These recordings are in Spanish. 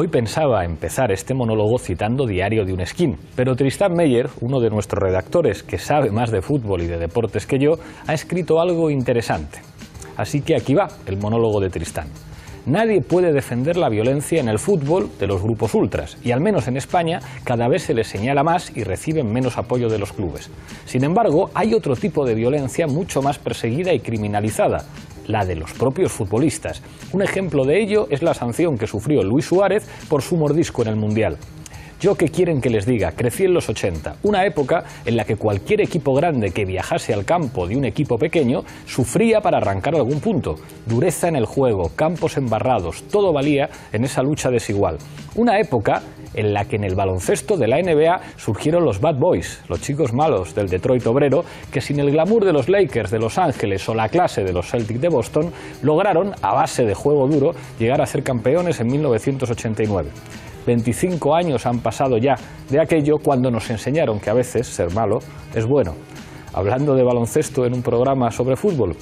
Hoy pensaba empezar este monólogo citando Diario de un Skin, pero Tristán Meyer, uno de nuestros redactores que sabe más de fútbol y de deportes que yo, ha escrito algo interesante. Así que aquí va el monólogo de Tristán. Nadie puede defender la violencia en el fútbol de los grupos ultras, y al menos en España cada vez se les señala más y reciben menos apoyo de los clubes. Sin embargo, hay otro tipo de violencia mucho más perseguida y criminalizada, la de los propios futbolistas. Un ejemplo de ello es la sanción que sufrió Luis Suárez por su mordisco en el Mundial. Yo qué quieren que les diga, crecí en los 80, una época en la que cualquier equipo grande que viajase al campo de un equipo pequeño sufría para arrancar algún punto. Dureza en el juego, campos embarrados, todo valía en esa lucha desigual. Una época en la que en el baloncesto de la NBA surgieron los bad boys, los chicos malos del Detroit obrero, que sin el glamour de los Lakers de Los Ángeles o la clase de los Celtics de Boston, lograron, a base de juego duro, llegar a ser campeones en 1989. 25 años han pasado ya de aquello cuando nos enseñaron que a veces ser malo es bueno. Hablando de baloncesto en un programa sobre fútbol.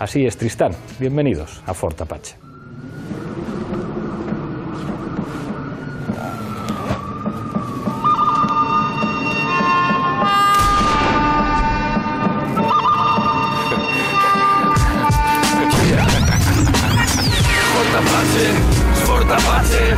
Así es, Tristán. Bienvenidos a Fort Apache. Fort Apache, Fort Apache.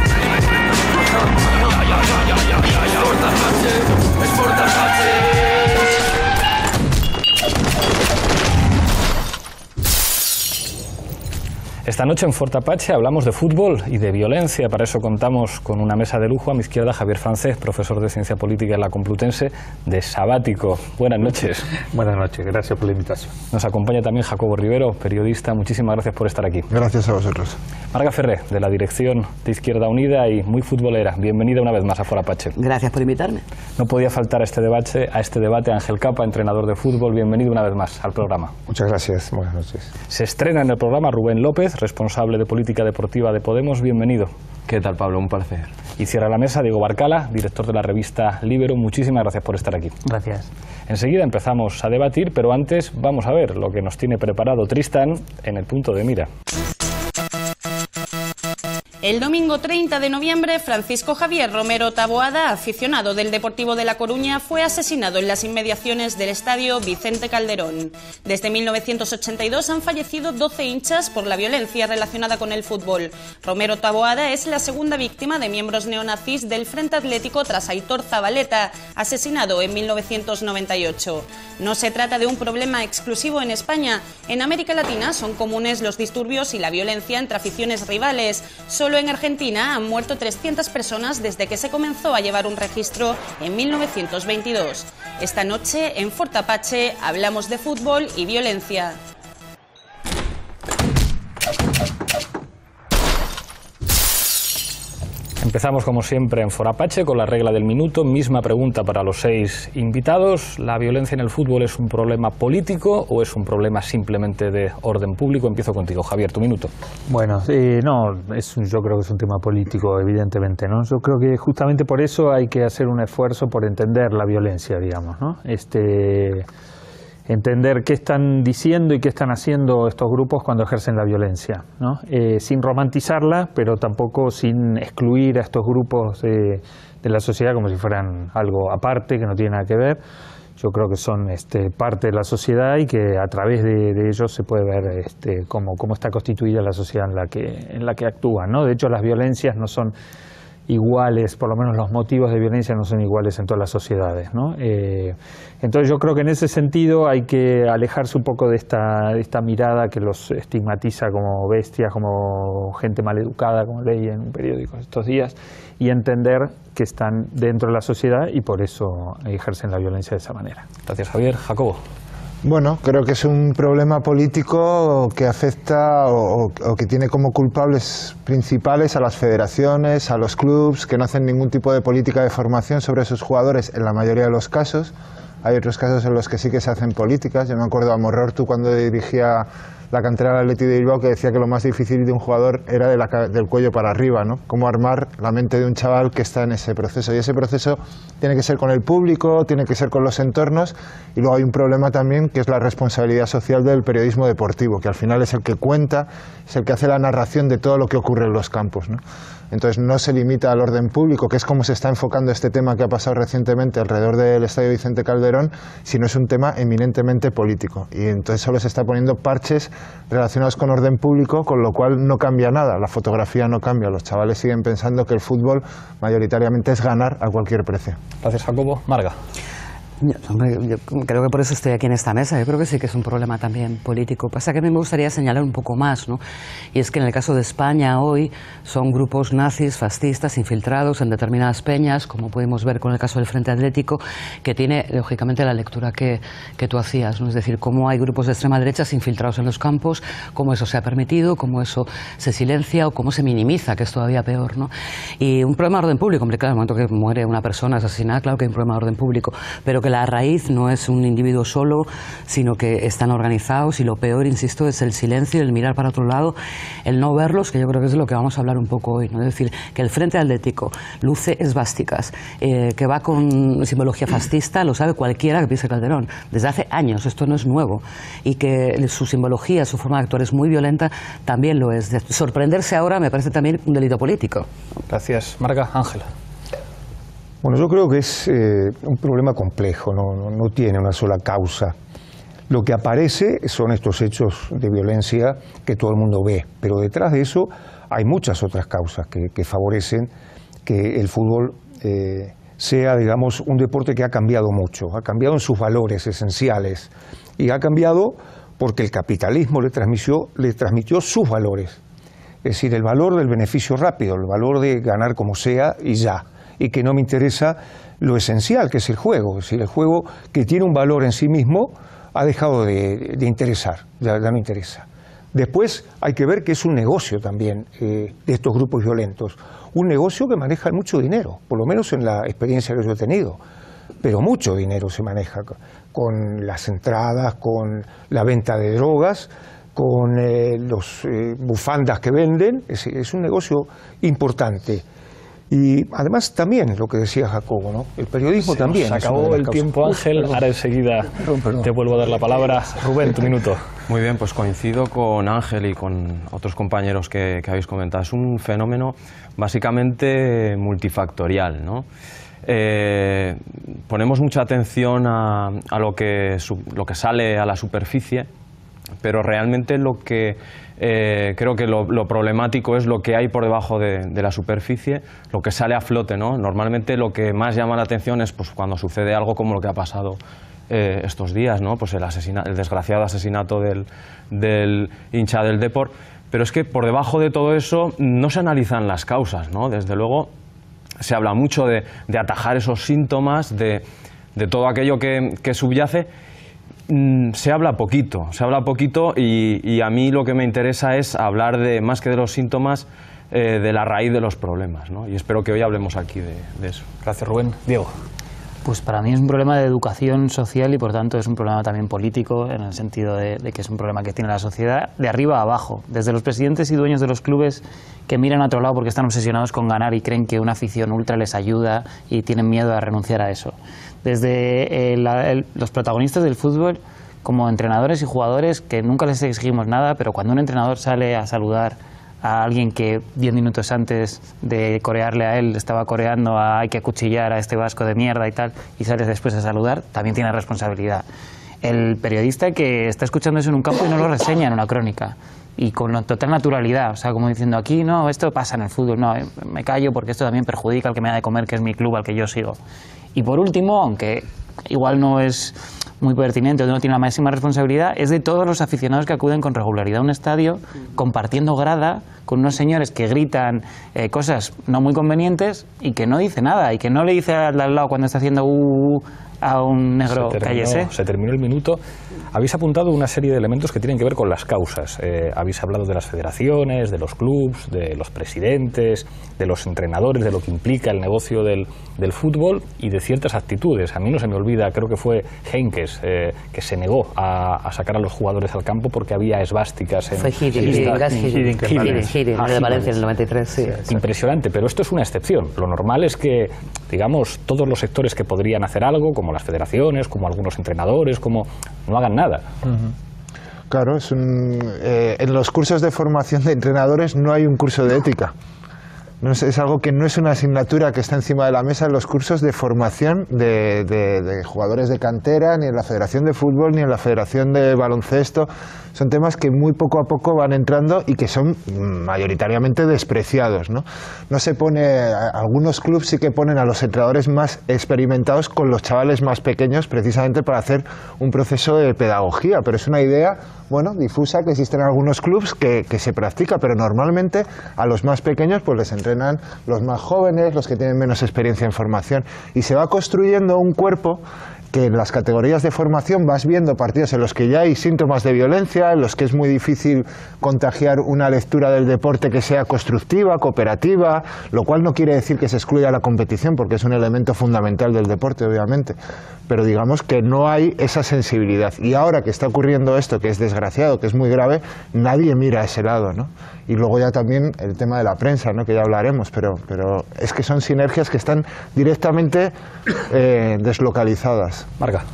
Esta noche en Fort Apache hablamos de fútbol y de violencia. Para eso contamos con una mesa de lujo. A mi izquierda, Javier Francés, profesor de Ciencia Política en la Complutense, de sabático. Buenas noches. Buenas noches, gracias por la invitación. Nos acompaña también Jacobo Rivero, periodista. Muchísimas gracias por estar aquí. Gracias a vosotros. Marga Ferré, de la dirección de Izquierda Unida y muy futbolera. Bienvenida una vez más a Fort Apache. Gracias por invitarme. No podía faltar a este debate Ángel Capa, entrenador de fútbol. Bienvenido una vez más al programa. Muchas gracias. Buenas noches. Se estrena en el programa Rubén López, responsable de política deportiva de Podemos. Bienvenido. ¿Qué tal, Pablo? Un placer. Y cierra la mesa Diego Barcala, director de la revista Libero. Muchísimas gracias por estar aquí. Gracias. Enseguida empezamos a debatir, pero antes vamos a ver lo que nos tiene preparado Tristán en el punto de mira. El domingo 30 de noviembre, Francisco Javier Romero Taboada, aficionado del Deportivo de La Coruña, fue asesinado en las inmediaciones del estadio Vicente Calderón. Desde 1982 han fallecido 12 hinchas por la violencia relacionada con el fútbol. Romero Taboada es la segunda víctima de miembros neonazis del Frente Atlético tras Aitor Zabaleta, asesinado en 1998. No se trata de un problema exclusivo en España. En América Latina son comunes los disturbios y la violencia entre aficiones rivales. Solo en Argentina han muerto 300 personas desde que se comenzó a llevar un registro en 1922. Esta noche en Fort Apache hablamos de fútbol y violencia. Empezamos como siempre en Fort Apache con la regla del minuto. Misma pregunta para los 6 invitados. ¿La violencia en el fútbol es un problema político o es un problema simplemente de orden público? Empiezo contigo, Javier, tu minuto. Bueno, no, yo creo que es un tema político, evidentemente, ¿no? Yo creo que justamente por eso hay que hacer un esfuerzo por entender la violencia, digamos, ¿no? Entender qué están diciendo y qué están haciendo estos grupos cuando ejercen la violencia, ¿no? Sin romantizarla, pero tampoco sin excluir a estos grupos de la sociedad como si fueran algo aparte, que no tiene nada que ver. Yo creo que son parte de la sociedad y que a través de ellos se puede ver cómo está constituida la sociedad en la que actúan, ¿no? De hecho, las violencias no son iguales, por lo menos los motivos de violencia no son iguales en todas las sociedades, ¿no? Entonces yo creo que en ese sentido hay que alejarse un poco de esta mirada que los estigmatiza como bestias, como gente maleducada, como leí en un periódico estos días, y entender que están dentro de la sociedad y por eso ejercen la violencia de esa manera. Gracias, Javier. Jacobo. Bueno, creo que es un problema político que afecta o que tiene como culpables principales a las federaciones, a los clubes, que no hacen ningún tipo de política de formación sobre sus jugadores en la mayoría de los casos. Hay otros casos en los que sí que se hacen políticas. Yo me acuerdo a Morrortu cuando dirigía la cantera del Atleti de Bilbao, que decía que lo más difícil de un jugador era del cuello para arriba, ¿no? Cómo armar la mente de un chaval que está en ese proceso. Y ese proceso tiene que ser con el público, tiene que ser con los entornos. Y luego hay un problema también, que es la responsabilidad social del periodismo deportivo, que al final es el que cuenta, es el que hace la narración de todo lo que ocurre en los campos, ¿no? Entonces no se limita al orden público, que es como se está enfocando este tema que ha pasado recientemente alrededor del estadio Vicente Calderón, sino es un tema eminentemente político. Y entonces solo se está poniendo parches relacionados con orden público, con lo cual no cambia nada, la fotografía no cambia. Los chavales siguen pensando que el fútbol mayoritariamente es ganar a cualquier precio. Gracias, Jacobo. Marga. Yo creo que por eso estoy aquí en esta mesa. Yo creo que sí que es un problema también político. Pasa que a mí me gustaría señalar un poco más, ¿no? Y es que en el caso de España hoy son grupos nazis, fascistas, infiltrados en determinadas peñas, como pudimos ver con el caso del Frente Atlético, que tiene, lógicamente, la lectura que tú hacías, ¿no? Es decir, cómo hay grupos de extrema derecha infiltrados en los campos, cómo eso se ha permitido, cómo eso se silencia o cómo se minimiza, que es todavía peor, ¿no? Y un problema de orden público, hombre, claro, en el momento que muere una persona asesinada, claro que hay un problema de orden público, pero que la raíz no es un individuo solo, sino que están organizados, y lo peor, insisto, es el silencio, el mirar para otro lado, el no verlos, que yo creo que es de lo que vamos a hablar un poco hoy, ¿no? Es decir, que el Frente Atlético luce esvásticas, que va con simbología fascista, lo sabe cualquiera que pise Calderón, desde hace años, esto no es nuevo, y que su simbología, su forma de actuar es muy violenta, también lo es. Sorprenderse ahora me parece también un delito político. Gracias, Marga. Ángela. Bueno, yo creo que es un problema complejo, no tiene una sola causa. Lo que aparece son estos hechos de violencia que todo el mundo ve, pero detrás de eso hay muchas otras causas que favorecen que el fútbol sea, digamos, un deporte que ha cambiado mucho, ha cambiado en sus valores esenciales, y ha cambiado porque el capitalismo le transmitió sus valores, es decir, el valor del beneficio rápido, el valor de ganar como sea y ya, y que no me interesa lo esencial, que es el juego. Es decir, el juego, que tiene un valor en sí mismo, ha dejado de interesar, ya no interesa. Después hay que ver que es un negocio también de estos grupos violentos, un negocio que maneja mucho dinero, por lo menos en la experiencia que yo he tenido, pero mucho dinero se maneja con las entradas, con la venta de drogas, con los bufandas que venden. Es un negocio importante. Y además también lo que decía Jacobo, ¿no? El periodismo se también. Se acabó el tiempo, Ángel. Ahora enseguida te vuelvo a dar la palabra. Rubén, tu minuto. Muy bien, pues coincido con Ángel y con otros compañeros que habéis comentado. Es un fenómeno básicamente multifactorial, ¿no? Ponemos mucha atención a lo que sale a la superficie, pero realmente lo que creo que lo problemático es lo que hay por debajo de la superficie, lo que sale a flote, ¿no? Normalmente lo que más llama la atención es, pues, cuando sucede algo como lo que ha pasado estos días, ¿no? Pues el desgraciado asesinato del hincha del Depor, pero es que por debajo de todo eso no se analizan las causas, ¿no? Desde luego se habla mucho de atajar esos síntomas, de todo aquello que subyace. Se habla poquito y a mí lo que me interesa es hablar más que de los síntomas, de la raíz de los problemas, ¿no? Y espero que hoy hablemos aquí de eso. Gracias, Rubén. Diego. Pues para mí es un problema de educación social y por tanto es un problema también político, en el sentido de que es un problema que tiene la sociedad de arriba a abajo, desde los presidentes y dueños de los clubes que miran a otro lado porque están obsesionados con ganar y creen que una afición ultra les ayuda y tienen miedo a renunciar a eso, desde los protagonistas del fútbol como entrenadores y jugadores que nunca les exigimos nada, pero cuando un entrenador sale a saludar a alguien que 10 minutos antes de corearle a él estaba coreando a "hay que acuchillar a este vasco de mierda" y tal, y sales después a saludar, también tiene responsabilidad. El periodista que está escuchando eso en un campo y no lo reseña en una crónica, y con total naturalidad, o sea, como diciendo aquí no, esto pasa en el fútbol, no, me callo porque esto también perjudica al que me da de comer, que es mi club, al que yo sigo. Y por último, aunque igual no es muy pertinente, no tiene la máxima responsabilidad, es de todos los aficionados que acuden con regularidad a un estadio, compartiendo grada con unos señores que gritan cosas no muy convenientes y que no dice nada, y que no le dice al lado cuando está haciendo a un negro cállese. Se terminó el minuto. Habéis apuntado una serie de elementos que tienen que ver con las causas. Habéis hablado de las federaciones, de los clubs, de los presidentes, de los entrenadores, de lo que implica el negocio del fútbol y de ciertas actitudes. A mí no se me olvida, creo que fue Heynckes que se negó a sacar a los jugadores al campo porque había esvásticas en... Fue Hiddink, de Valencia en el 93. Sí, impresionante, pero esto es una excepción. Lo normal es que, digamos, todos los sectores que podrían hacer algo, como las federaciones, como algunos entrenadores, como no hagan nada. Claro, en los cursos de formación de entrenadores no hay un curso de ética. No es, es algo que no es una asignatura que está encima de la mesa en los cursos de formación de jugadores de cantera, ni en la Federación de Fútbol, ni en la Federación de Baloncesto. Son temas que muy poco a poco van entrando y que son mayoritariamente despreciados, ¿no? No se pone, algunos clubes sí que ponen a los entrenadores más experimentados con los chavales más pequeños, precisamente para hacer un proceso de pedagogía, pero es una idea, bueno, difusa, que existen algunos clubes que se practica, pero normalmente a los más pequeños pues les entrenan los más jóvenes, los que tienen menos experiencia en formación, y se va construyendo un cuerpo que en las categorías de formación vas viendo partidos en los que ya hay síntomas de violencia, en los que es muy difícil contagiar una lectura del deporte que sea constructiva, cooperativa, lo cual no quiere decir que se excluya la competición, porque es un elemento fundamental del deporte, obviamente, pero digamos que no hay esa sensibilidad. Y ahora que está ocurriendo esto, que es desgraciado, que es muy grave, nadie mira a ese lado, ¿no? Y luego ya también el tema de la prensa, ¿no?, que ya hablaremos, pero es que son sinergias que están directamente deslocalizadas. Marga.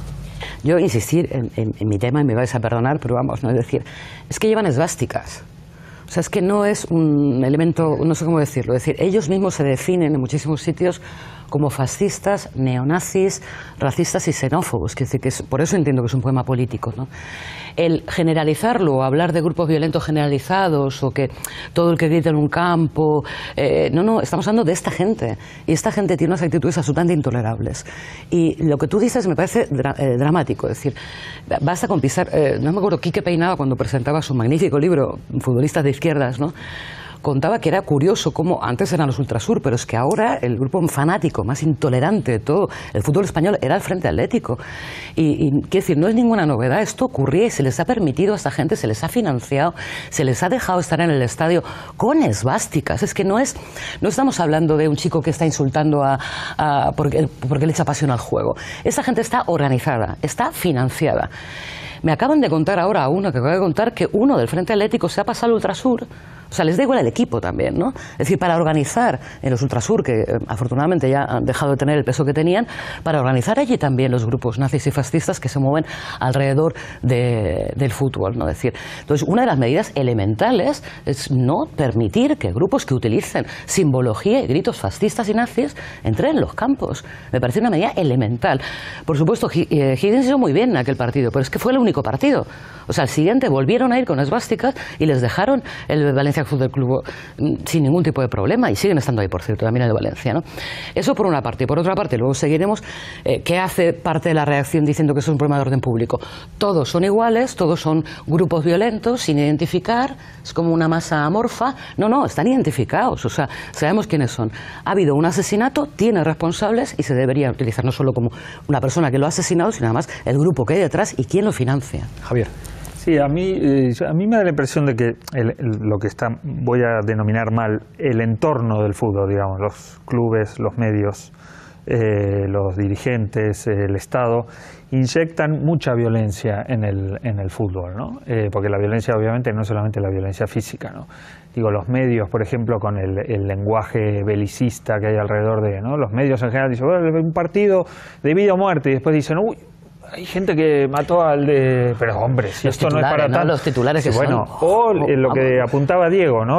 Yo insistir en mi tema, y me vais a perdonar, pero vamos, no es decir, es que llevan esvásticas. O sea, es que no es un elemento, no sé cómo decirlo, es decir, ellos mismos se definen en muchísimos sitios como fascistas, neonazis, racistas y xenófobos, que es decir, que es, por eso entiendo que es un poema político, ¿no? El generalizarlo, o hablar de grupos violentos generalizados, o que todo el que grita en un campo, no, estamos hablando de esta gente, y esta gente tiene unas actitudes absolutamente intolerables, y lo que tú dices me parece dramático, es decir, basta con pisar, no me acuerdo, Quique Peinado, cuando presentaba su magnífico libro, Futbolistas de Izquierdas, ¿no?, contaba que era curioso cómo antes eran los Ultrasur, pero es que ahora el grupo fanático más intolerante de todo el fútbol español era el Frente Atlético. Y quiero decir, no es ninguna novedad, esto ocurría y se les ha permitido a esta gente, se les ha financiado, se les ha dejado estar en el estadio con esvásticas. Es que no estamos hablando de un chico que está insultando porque le echa pasión al juego. Esta gente está organizada, está financiada. Me acaban de contar ahora que uno del Frente Atlético se ha pasado al Ultrasur. O sea, les da igual el equipo también, ¿no? Es decir, para organizar en los Ultrasur, que afortunadamente ya han dejado de tener el peso que tenían, para organizar allí también los grupos nazis y fascistas que se mueven alrededor del fútbol, ¿no? Es decir, entonces, una de las medidas elementales es no permitir que grupos que utilicen simbología y gritos fascistas y nazis entren en los campos. Me parece una medida elemental. Por supuesto, Higgins hizo muy bien en aquel partido, pero es que fue el único partido. O sea, al siguiente volvieron a ir con esvásticas y les dejaron el Valencia Fútbol Club sin ningún tipo de problema, y siguen estando ahí, por cierto, también en el Valencia, ¿no? Eso por una parte. Y por otra parte, luego seguiremos, ¿qué hace parte de la reacción diciendo que eso es un problema de orden público? Todos son iguales, todos son grupos violentos, sin identificar, es como una masa amorfa. No, están identificados, o sea, sabemos quiénes son. Ha habido un asesinato, tiene responsables y se debería utilizar no solo como una persona que lo ha asesinado, sino además el grupo que hay detrás y quién lo financia. Javier. Sí, a mí me da la impresión de que lo que está, voy a denominar mal, el entorno del fútbol, digamos, los clubes, los medios, los dirigentes, el Estado, inyectan mucha violencia en el fútbol, ¿no? Porque la violencia obviamente no es solamente la violencia física, ¿no? Digo, los medios, por ejemplo, con el lenguaje belicista que hay alrededor de, ¿no? Los medios en general dicen, bueno, un partido de vida o muerte, y después dicen, uy, hay gente que mató al de... Pero hombre, si esto no es para tanto... Los titulares que son... Bueno, o lo que apuntaba Diego, ¿no?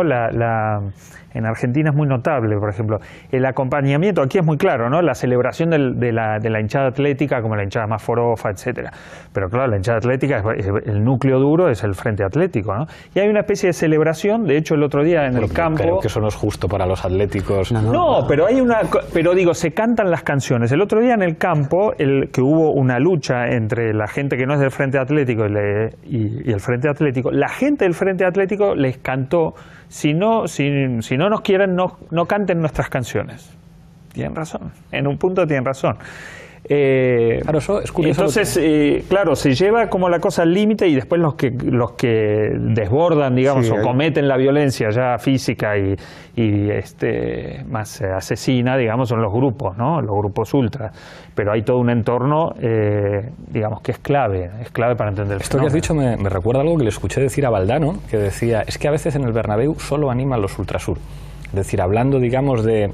En Argentina es muy notable, por ejemplo, el acompañamiento, aquí es muy claro, ¿no? La celebración de la hinchada atlética como la hinchada más forofa, etcétera. Pero claro, la hinchada atlética, el núcleo duro es el Frente Atlético, ¿no? Y hay una especie de celebración, de hecho el otro día en el campo... Creo que eso no es justo para los atléticos. No, pero hay una... Pero digo, se cantan las canciones. El otro día en el campo, que hubo una lucha entre la gente que no es del Frente Atlético y el Frente Atlético, la gente del Frente Atlético les cantó, si no nos quieren, no canten nuestras canciones. Tienen razón, en un punto tienen razón. Claro, eso es curioso. Entonces, claro, se lleva como la cosa al límite y después los que desbordan, digamos, sí, o cometen la violencia ya física más asesina, digamos, son los grupos, ¿no? Los grupos ultras. Pero hay todo un entorno, digamos, que es clave para entender esto. Esto que has dicho me recuerda algo que le escuché decir a Valdano, que decía, es que a veces en el Bernabéu solo animan los Ultrasur. Es decir, hablando, digamos, de...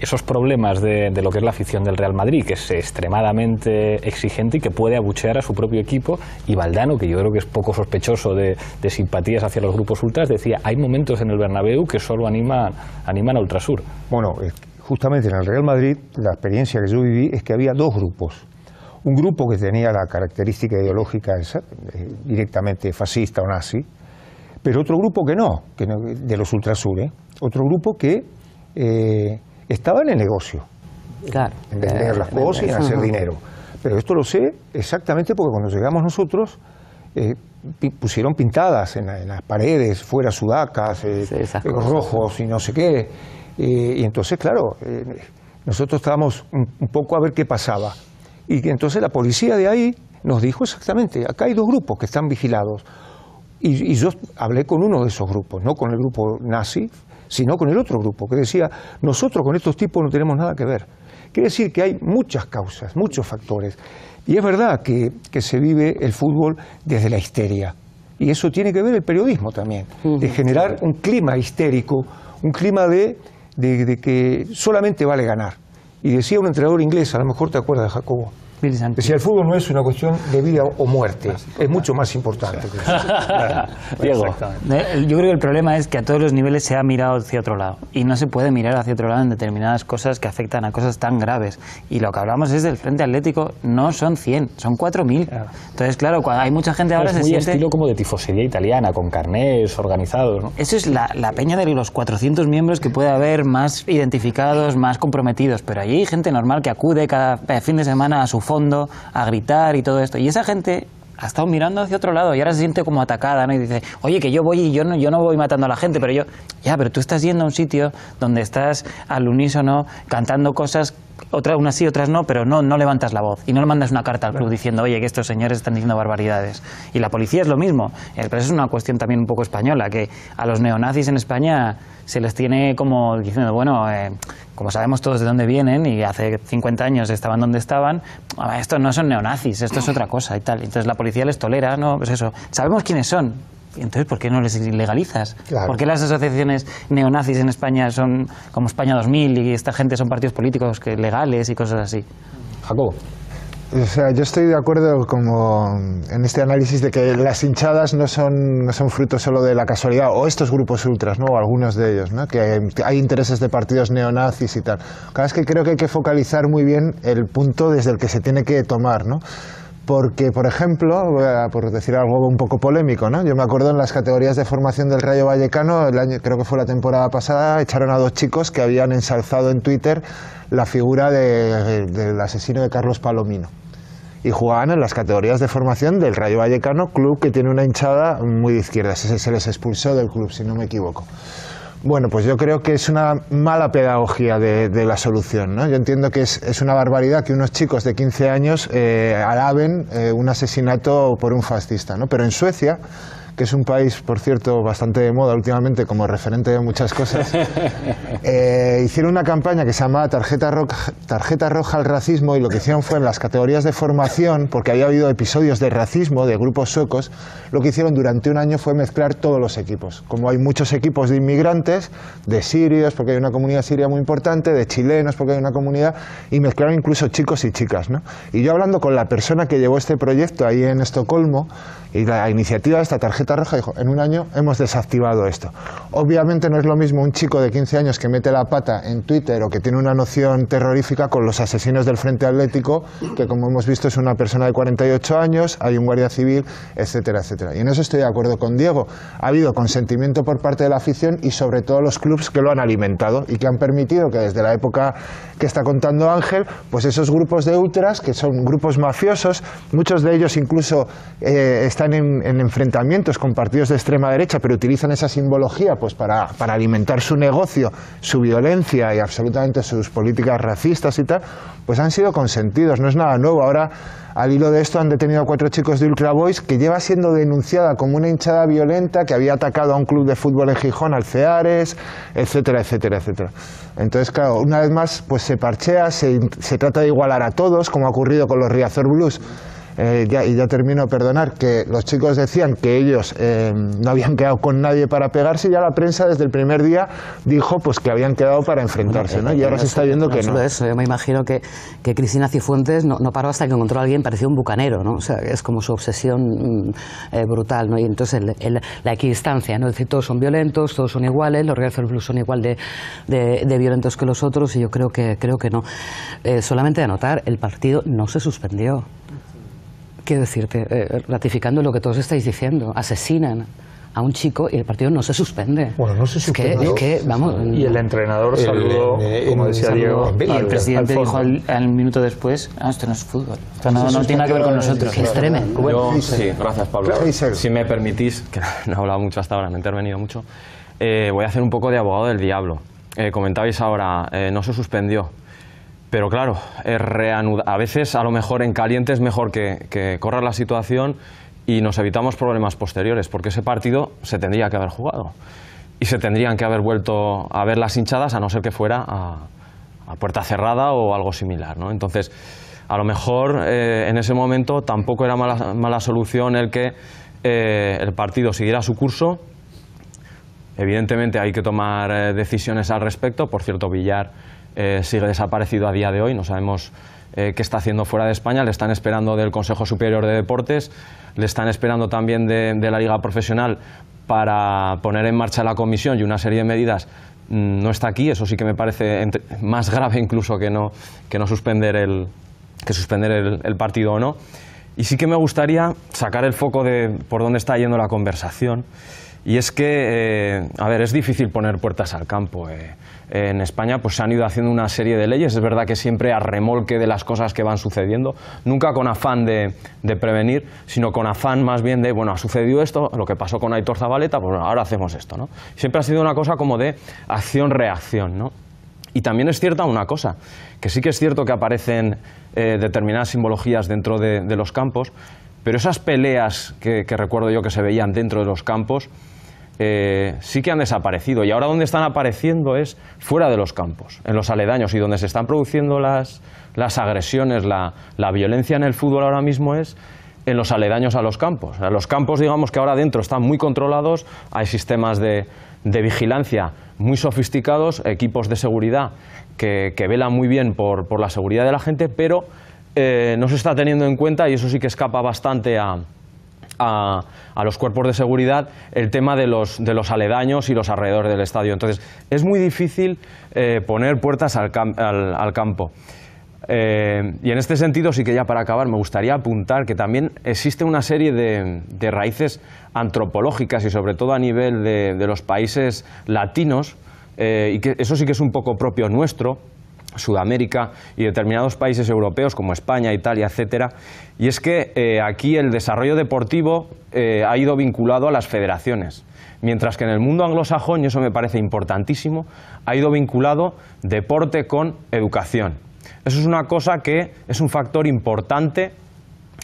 esos problemas de lo que es la afición del Real Madrid, que es extremadamente exigente y que puede abuchear a su propio equipo. Y Valdano, que yo creo que es poco sospechoso de simpatías hacia los grupos ultras, decía: hay momentos en el Bernabéu que solo animan a Ultrasur. Bueno, justamente en el Real Madrid la experiencia que yo viví es que había dos grupos. Un grupo que tenía la característica ideológica esa, directamente fascista o nazi, pero otro grupo que no de los Ultrasur, otro grupo que estaba en el negocio, claro, en vender las cosas y en hacer dinero. Pero esto lo sé exactamente porque cuando llegamos nosotros pusieron pintadas en las paredes, fuera sudacas, rojos y no sé qué, y entonces claro, nosotros estábamos un poco a ver qué pasaba. Y entonces la policía de ahí nos dijo exactamente: acá hay dos grupos que están vigilados. Y yo hablé con uno de esos grupos, no con el grupo nazi, sino con el otro grupo, que decía: nosotros con estos tipos no tenemos nada que ver. Quiere decir que hay muchas causas, muchos factores. Y es verdad que se vive el fútbol desde la histeria. Y eso tiene que ver el periodismo también, de generar un clima histérico, un clima de que solamente vale ganar. Y decía un entrenador inglés, a lo mejor te acuerdas, Jacobo, decía: el fútbol no es una cuestión de vida o muerte, es mucho más importante. Diego, yo creo que el problema es que a todos los niveles se ha mirado hacia otro lado, y no se puede mirar hacia otro lado en determinadas cosas que afectan a cosas tan graves. Y lo que hablamos es del Frente Atlético, no son 100, son 4.000. Claro. Entonces, claro, cuando hay mucha gente ahora se siente... Es muy estilo como de tifosería italiana, con carnés organizados, ¿no? Eso es la peña de los 400 miembros que puede haber, más identificados, más comprometidos, pero allí hay gente normal que acude cada fin de semana a su fondo a gritar y todo esto, y esa gente ha estado mirando hacia otro lado y ahora se siente como atacada, ¿no? Y dice: oye, que yo voy y yo no voy matando a la gente, pero yo... Ya, pero tú estás yendo a un sitio donde estás al unísono cantando cosas, unas sí, otras no, pero no levantas la voz y no le mandas una carta al club diciendo: oye, que estos señores están diciendo barbaridades. Y la policía es lo mismo, pero eso es una cuestión también un poco española, que a los neonazis en España se les tiene como diciendo: bueno, como sabemos todos de dónde vienen y hace 50 años estaban donde estaban, estos no son neonazis, esto es otra cosa y tal. Entonces la policía les tolera, ¿no? Pues eso, sabemos quiénes son. Entonces, ¿por qué no les ilegalizas? Claro. ¿Por qué las asociaciones neonazis en España son como España 2000 y esta gente son partidos políticos legales y cosas así? Jacobo. O sea, yo estoy de acuerdo como en este análisis de que las hinchadas no son fruto solo de la casualidad, o estos grupos ultras, ¿no? O algunos de ellos, ¿no? Que hay intereses de partidos neonazis y tal. Claro, es que creo que hay que focalizar muy bien el punto desde el que se tiene que tomar, ¿no? Porque, por ejemplo, por decir algo un poco polémico, ¿no? Yo me acuerdo en las categorías de formación del Rayo Vallecano, creo que fue la temporada pasada, echaron a dos chicos que habían ensalzado en Twitter la figura del asesino de Carlos Palomino. Y jugaban en las categorías de formación del Rayo Vallecano, club que tiene una hinchada muy de izquierda. Se les expulsó del club, si no me equivoco. Bueno, pues yo creo que es una mala pedagogía de la solución, ¿no? Yo entiendo que es una barbaridad que unos chicos de 15 años alaben un asesinato por un fascista, ¿no? Pero en Suecia, que es un país, por cierto, bastante de moda últimamente como referente de muchas cosas, hicieron una campaña que se llamaba Tarjeta Roja al Racismo, y lo que hicieron fue en las categorías de formación, porque había habido episodios de racismo de grupos suecos, lo que hicieron durante un año fue mezclar todos los equipos. Como hay muchos equipos de inmigrantes, de sirios, porque hay una comunidad siria muy importante, de chilenos, porque hay una comunidad, y mezclaron incluso chicos y chicas, ¿no? Y yo hablando con la persona que llevó este proyecto ahí en Estocolmo, y la iniciativa de esta Tarjeta Roja, dijo: en un año hemos desactivado esto. Obviamente no es lo mismo un chico de 15 años que mete la pata en Twitter o que tiene una noción terrorífica con los asesinos del Frente Atlético, que como hemos visto es una persona de 48 años, hay un guardia civil, etcétera, etcétera. Y en eso estoy de acuerdo con Diego. Ha habido consentimiento por parte de la afición y sobre todo los clubes que lo han alimentado y que han permitido que desde la época que está contando Ángel, pues esos grupos de ultras, que son grupos mafiosos, muchos de ellos incluso están en enfrentamientos con partidos de extrema derecha, pero utilizan esa simbología pues para alimentar su negocio, su violencia y absolutamente sus políticas racistas y tal, pues han sido consentidos, no es nada nuevo. Ahora, al hilo de esto, han detenido a 4 chicos de Ultra Boys, que lleva siendo denunciada como una hinchada violenta que había atacado a un club de fútbol en Gijón, al Ceares, etcétera, etcétera, etcétera. Entonces, claro, una vez más, pues se parchea, se trata de igualar a todos, como ha ocurrido con los Riazor Blues, ya termino, perdonar, que los chicos decían que ellos no habían quedado con nadie para pegarse, y ya la prensa desde el primer día dijo pues que habían quedado para enfrentarse, ¿no? Y ahora se está viendo que no. Solo eso, yo me imagino que Cristina Cifuentes no paró hasta que encontró a alguien parecido a un bucanero, ¿no? O sea, es como su obsesión brutal, ¿no? Y entonces la equidistancia, ¿no? Es decir, todos son violentos, todos son iguales, los Riazor Blues son igual de violentos que los otros, y yo creo que no. Solamente de anotar, el partido no se suspendió. Quiero decirte, ratificando lo que todos estáis diciendo, asesinan a un chico y el partido no se suspende. Bueno, no se suspende. Es que, vamos, y el entrenador saludó, como decía Diego, y el presidente dijo al minuto después, esto no es fútbol, esto no tiene nada que ver con nosotros. Que es tremendo. Yo, sí, gracias, Pablo. Si me permitís, que no he hablado mucho hasta ahora, me he intervenido mucho, voy a hacer un poco de abogado del diablo. Comentabais ahora, no se suspendió. Pero claro, a veces a lo mejor en caliente es mejor que corra la situación y nos evitamos problemas posteriores, porque ese partido se tendría que haber jugado y se tendrían que haber vuelto a ver las hinchadas, a no ser que fuera a puerta cerrada o algo similar, ¿no? Entonces, a lo mejor en ese momento tampoco era mala solución el que el partido siguiera su curso. Evidentemente hay que tomar decisiones al respecto. Por cierto, Villar sigue desaparecido a día de hoy, no sabemos qué está haciendo fuera de España. Le están esperando del Consejo Superior de Deportes, le están esperando también de la Liga Profesional para poner en marcha la comisión y una serie de medidas. No está aquí, eso sí que me parece más grave incluso que no suspender el partido o no. Y sí que me gustaría sacar el foco de por dónde está yendo la conversación. Y es que, a ver, es difícil poner puertas al campo. En España pues se han ido haciendo una serie de leyes, es verdad que siempre a remolque de las cosas que van sucediendo, nunca con afán de prevenir, sino con afán más bien de, bueno, ha sucedido esto, lo que pasó con Aitor Zabaleta, pues bueno, ahora hacemos esto, ¿no? Siempre ha sido una cosa como de acción-reacción, ¿no? Y también es cierta una cosa, que sí que es cierto que aparecen determinadas simbologías dentro de los campos, pero esas peleas que recuerdo yo que se veían dentro de los campos, sí que han desaparecido, y ahora donde están apareciendo es fuera de los campos, en los aledaños, y donde se están produciendo las agresiones, la violencia en el fútbol ahora mismo es en los aledaños a los campos. A los campos, digamos que ahora dentro están muy controlados, hay sistemas de vigilancia muy sofisticados, equipos de seguridad que velan muy bien por la seguridad de la gente, pero no se está teniendo en cuenta, y eso sí que escapa bastante a los cuerpos de seguridad, el tema de los aledaños y los alrededores del estadio. Entonces, es muy difícil poner puertas al campo. Y en este sentido, sí que ya para acabar, me gustaría apuntar que también existe una serie de raíces antropológicas y sobre todo a nivel de los países latinos, y que eso sí que es un poco propio nuestro, Sudamérica y determinados países europeos como España, Italia, etcétera. Y es que aquí el desarrollo deportivo ha ido vinculado a las federaciones, mientras que en el mundo anglosajón, y eso me parece importantísimo, ha ido vinculado deporte con educación. Eso es una cosa que es un factor importante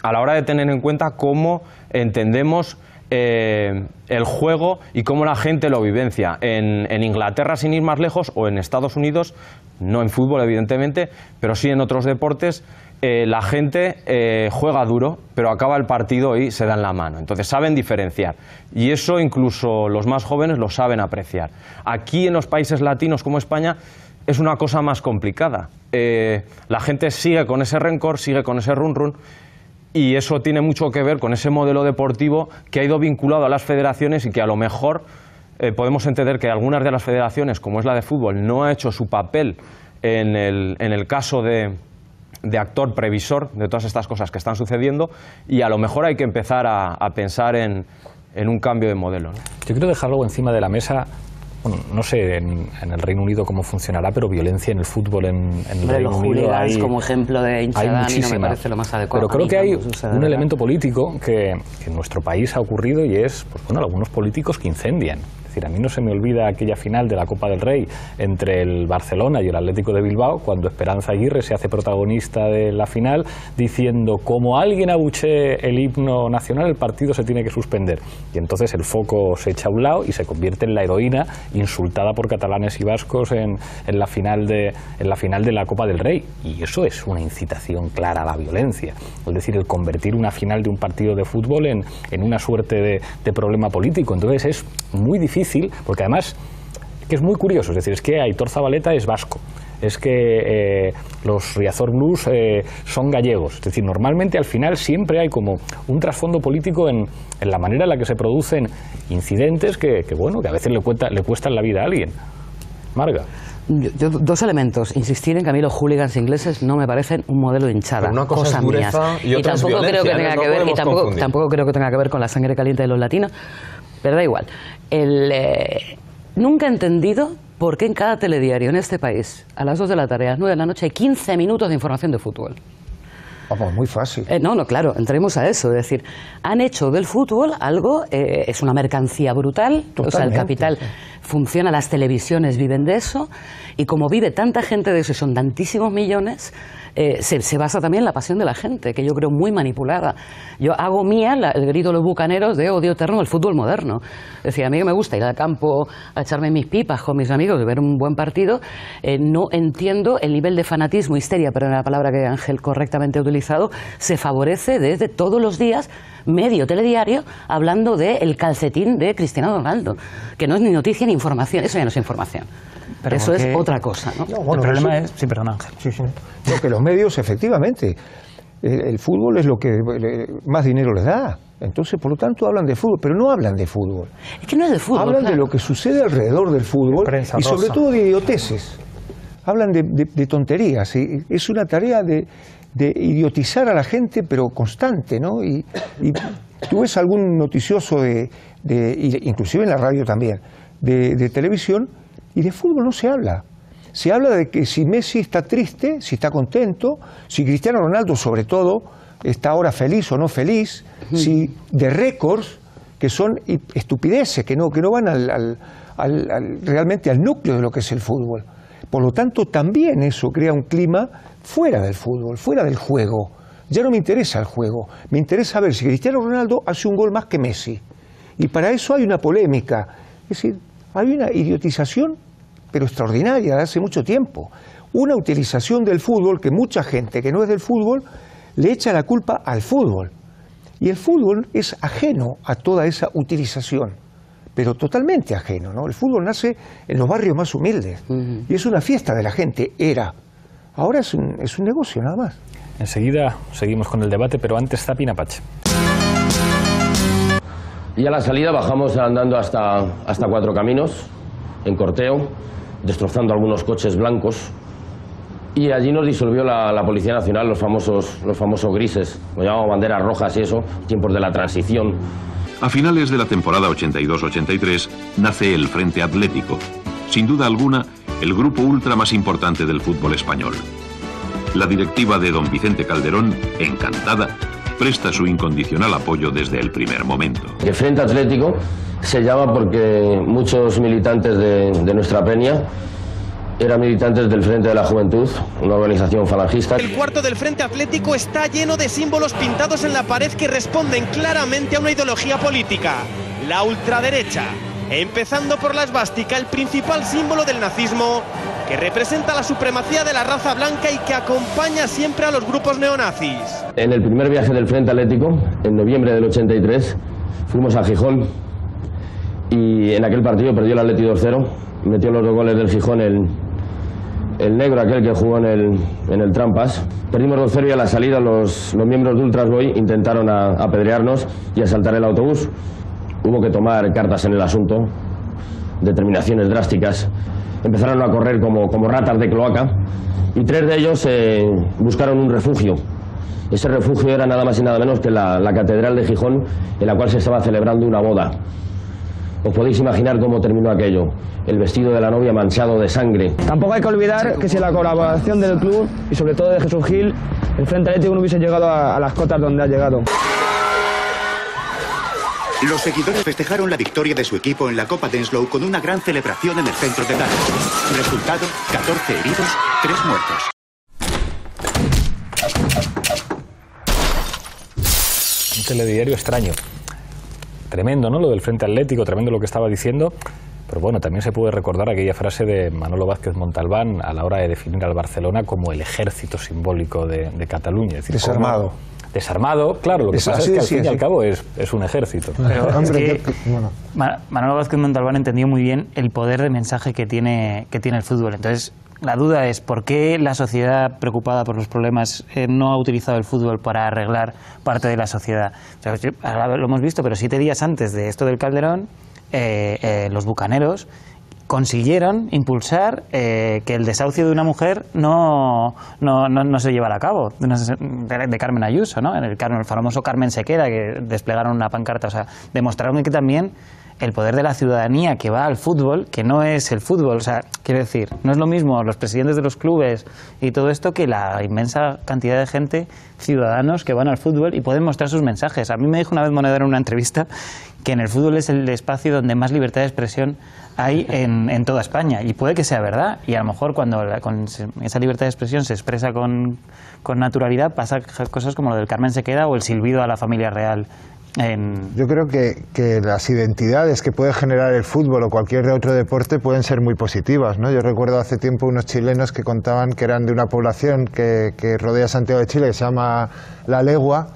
a la hora de tener en cuenta cómo entendemos el juego y cómo la gente lo vivencia. En Inglaterra, sin ir más lejos, o en Estados Unidos, no en fútbol evidentemente, pero sí en otros deportes, la gente juega duro, pero acaba el partido y se dan la mano. Entonces saben diferenciar, y eso incluso los más jóvenes lo saben apreciar. Aquí en los países latinos como España es una cosa más complicada. La gente sigue con ese rencor, sigue con ese run-run, y eso tiene mucho que ver con ese modelo deportivo que ha ido vinculado a las federaciones, y que a lo mejor podemos entender que algunas de las federaciones, como es la de fútbol, no ha hecho su papel en el caso de actor previsor de todas estas cosas que están sucediendo, y a lo mejor hay que empezar a pensar en un cambio de modelo, ¿no? Yo quiero dejarlo encima de la mesa. Bueno, no sé en el Reino Unido cómo funcionará, pero violencia en el fútbol en el Reino Unido hay, como ejemplo de hinchada, a mí no me parece lo más adecuado. Pero creo que hay un elemento político que en nuestro país ha ocurrido, y es, pues bueno, algunos políticos que incendian. decir, a mí no se me olvida aquella final de la Copa del Rey entre el Barcelona y el Atlético de Bilbao, cuando Esperanza Aguirre se hace protagonista de la final diciendo: como alguien abuchee el himno nacional, el partido se tiene que suspender. Y entonces el foco se echa a un lado y se convierte en la heroína insultada por catalanes y vascos en la final de la Copa del Rey. Y eso es una incitación clara a la violencia. Es decir, el convertir una final de un partido de fútbol en una suerte de problema político. Entonces es muy difícil, porque además es que es muy curioso. Es decir, es que Aitor Zabaleta es vasco, es que los Riazor Blues son gallegos. Es decir, normalmente al final siempre hay como un trasfondo político en la manera en la que se producen incidentes que a veces le cuestan la vida a alguien. Marga. Dos elementos. Insistir en que a mí los hooligans ingleses no me parecen un modelo de hinchada. Una cosa es dureza mía. Y tampoco creo que tenga que ver, y tampoco creo que tenga que ver con la sangre caliente de los latinos, pero da igual. Nunca he entendido por qué en cada telediario en este país, a las 2 de la tarde, a las 9 de la noche, hay 15 minutos de información de fútbol. Vamos, muy fácil. Claro, entremos a eso. Es decir, han hecho del fútbol algo, es una mercancía brutal. Totalmente. O sea, el capital funciona, las televisiones viven de eso, y como vive tanta gente de eso, y son tantísimos millones, se basa también en la pasión de la gente, que yo creo muy manipulada. Yo hago mía el grito de los bucaneros de odio eterno al fútbol moderno. Es decir, a mí que me gusta ir al campo a echarme mis pipas con mis amigos y ver un buen partido, no entiendo el nivel de fanatismo, histeria, pero la palabra que Ángel correctamente utiliza, se favorece desde todos los días, medio telediario, hablando del calcetín de Cristiano Ronaldo, que no es ni noticia ni información. Eso ya no es información. Pero eso es otra cosa, ¿no? Bueno, el problema es... Sí, perdón, Ángel. Sí, sí. Lo que los medios, efectivamente, el fútbol es lo que más dinero les da. Entonces, por lo tanto, hablan de fútbol, pero no hablan de fútbol. Es que no es de fútbol. Hablan de lo que sucede alrededor del fútbol y sobre todo de idioteces. Hablan de tonterías. Y es una tarea de idiotizar a la gente, pero constante, ¿no? Y tú ves algún noticioso inclusive en la radio también, de televisión, y de fútbol no se habla. Se habla de que si Messi está triste, si está contento, si Cristiano Ronaldo, sobre todo, está ahora feliz o no feliz, si de récords, que son estupideces, que no van realmente al núcleo de lo que es el fútbol. Por lo tanto, también eso crea un clima fuera del fútbol, fuera del juego. Ya no me interesa el juego, me interesa ver si Cristiano Ronaldo hace un gol más que Messi. Y para eso hay una polémica. Es decir, hay una idiotización, pero extraordinaria, de hace mucho tiempo. Una utilización del fútbol que mucha gente que no es del fútbol le echa la culpa al fútbol. Y el fútbol es ajeno a toda esa utilización, pero totalmente ajeno, ¿no? El fútbol nace en los barrios más humildes y es una fiesta de la gente, era. Ahora es un negocio, nada más. Enseguida seguimos con el debate, pero antes Tristán Meyer. Y a la salida bajamos andando hasta Cuatro Caminos, en corteo, destrozando algunos coches blancos, y allí nos disolvió la Policía Nacional, los famosos grises, lo llamamos banderas rojas y eso, tiempos de la transición. A finales de la temporada 82-83 nace el Frente Atlético, sin duda alguna el grupo ultra más importante del fútbol español. La directiva de don Vicente Calderón, encantada, presta su incondicional apoyo desde el primer momento. El Frente Atlético se llama porque muchos militantes de nuestra peña eran militantes del Frente de la Juventud, una organización falangista. El cuarto del Frente Atlético está lleno de símbolos pintados en la pared que responden claramente a una ideología política, la ultraderecha. Empezando por la esvástica, el principal símbolo del nazismo, que representa la supremacía de la raza blanca y que acompaña siempre a los grupos neonazis. En el primer viaje del Frente Atlético, en noviembre del 83, fuimos a Gijón y en aquel partido perdió el Atlético 2-0, metió los dos goles del Gijón el negro, aquel que jugó en el Trampas. Perdimos 2-0 y a la salida los miembros de Ultrasboy intentaron apedrearnos y asaltar el autobús. Hubo que tomar cartas en el asunto, determinaciones drásticas. Empezaron a correr como ratas de cloaca y tres de ellos buscaron un refugio. Ese refugio era nada más y nada menos que la Catedral de Gijón, en la cual se estaba celebrando una boda. Os podéis imaginar cómo terminó aquello, el vestido de la novia manchado de sangre. Tampoco hay que olvidar que sin la colaboración del club y sobre todo de Jesús Gil, el Frente Atlético no hubiese llegado a las cotas donde ha llegado. Los seguidores festejaron la victoria de su equipo en la Copa Denslow con una gran celebración en el centro de Dallas. Resultado, 14 heridos, 3 muertos. Un telediario extraño. Tremendo, ¿no? Lo del Frente Atlético, tremendo lo que estaba diciendo. Pero bueno, también se puede recordar aquella frase de Manolo Vázquez Montalbán a la hora de definir al Barcelona como el ejército simbólico de Cataluña. Es decir, desarmado. Desarmado, claro, lo que pasa es que al fin y al cabo es un ejército. Pero es que Manolo Vázquez Montalbán entendió muy bien el poder de mensaje que tiene el fútbol. Entonces, la duda es por qué la sociedad preocupada por los problemas no ha utilizado el fútbol para arreglar parte de la sociedad. O sea, ahora lo hemos visto, pero 7 días antes de esto del Calderón, los bucaneros consiguieron impulsar que el desahucio de una mujer no se llevara a cabo, de Carmen Ayuso, ¿no? El famoso Carmen Sequera, que desplegaron una pancarta. O sea, demostraron que también el poder de la ciudadanía que va al fútbol, que no es el fútbol. O sea, quiero decir, no es lo mismo los presidentes de los clubes y todo esto que la inmensa cantidad de gente, ciudadanos, que van al fútbol y pueden mostrar sus mensajes. A mí me dijo una vez Monedero en una entrevista que en el fútbol es el espacio donde más libertad de expresión hay en toda España. Y puede que sea verdad. Y a lo mejor cuando esa libertad de expresión se expresa con naturalidad, pasa cosas como lo del Carmen Sequera o el silbido a la familia real. Yo creo que las identidades que puede generar el fútbol o cualquier otro deporte pueden ser muy positivas, ¿no? Yo recuerdo hace tiempo unos chilenos que contaban que eran de una población que rodea Santiago de Chile, que se llama La Legua,